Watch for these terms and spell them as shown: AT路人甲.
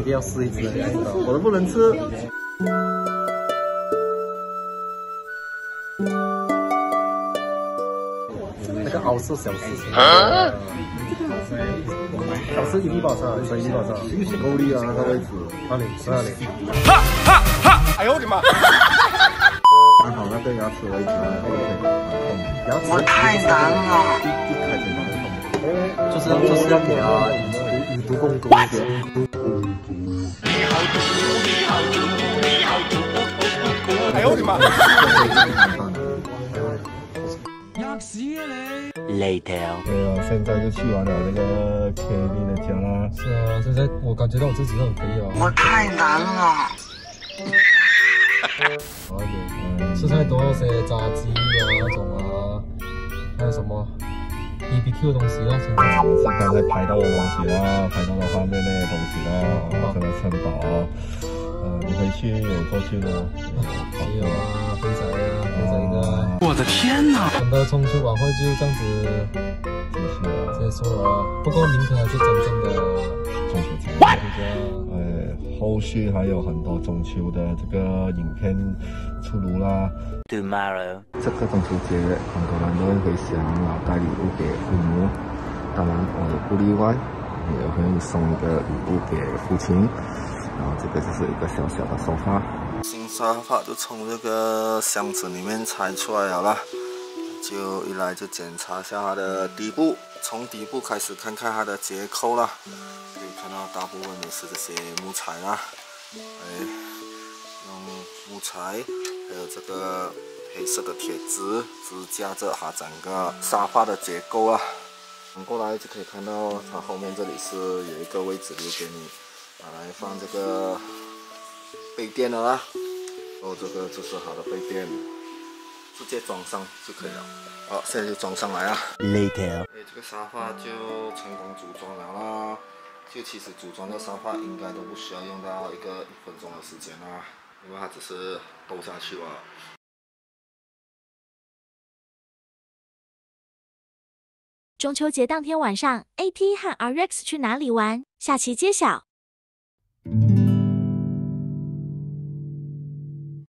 一定要试一只，我都不能吃。那个螯是小吃，小吃一粒多少？一粒多少？够力啊，那个位置，哪里？哈哈哈！哎呦我的妈！ 还好，那对牙齿为止，牙齿太难了，就是要给啊，以毒攻毒一点。哎呦我的妈！要死啊你 ！Later。对啊，现在就去完了那个 Kelly 的家啦。是啊，现在我感觉到我自己很肥啊。我太难了。好一点。 吃太多些炸鸡啊那种啊，还有什么 BBQ 东西啊，现在是刚才拍到的东西啦，拍到的画面那些东西啦，我真的撑饱啊。你回去有过去吗？没有啊，肥仔啊，肥仔呢？我的天哪！等到中秋晚会就这样子结束了，不过明天还是真正的中秋节，后续还有很多中秋的这个影片出炉啦。Tomorrow， 这个中秋节很多人都会想要带礼物给父母，当然我也不例外，也会送一个礼物给父亲。然后这个就是一个小小的沙发，新沙发就从这个箱子里面拆出来了啦。就一来就检查一下它的底部，从底部开始看看它的结构啦。 看到大部分也是这些木材啦，用木材，还有这个黑色的铁质支架着它整个沙发的结构啊。转过来就可以看到它后面这里是有一个位置留给你拿来放这个杯垫的啦。哦，这个就是它的杯垫，直接装上就可以了。好，现在就装上来啊。Later。这个沙发就成功组装了啦。 就其实组装的沙发应该都不需要用到1分钟的时间啦，因为它只是兜下去了。中秋节当天晚上 ，AT 和 RX 去哪里玩？下期揭晓。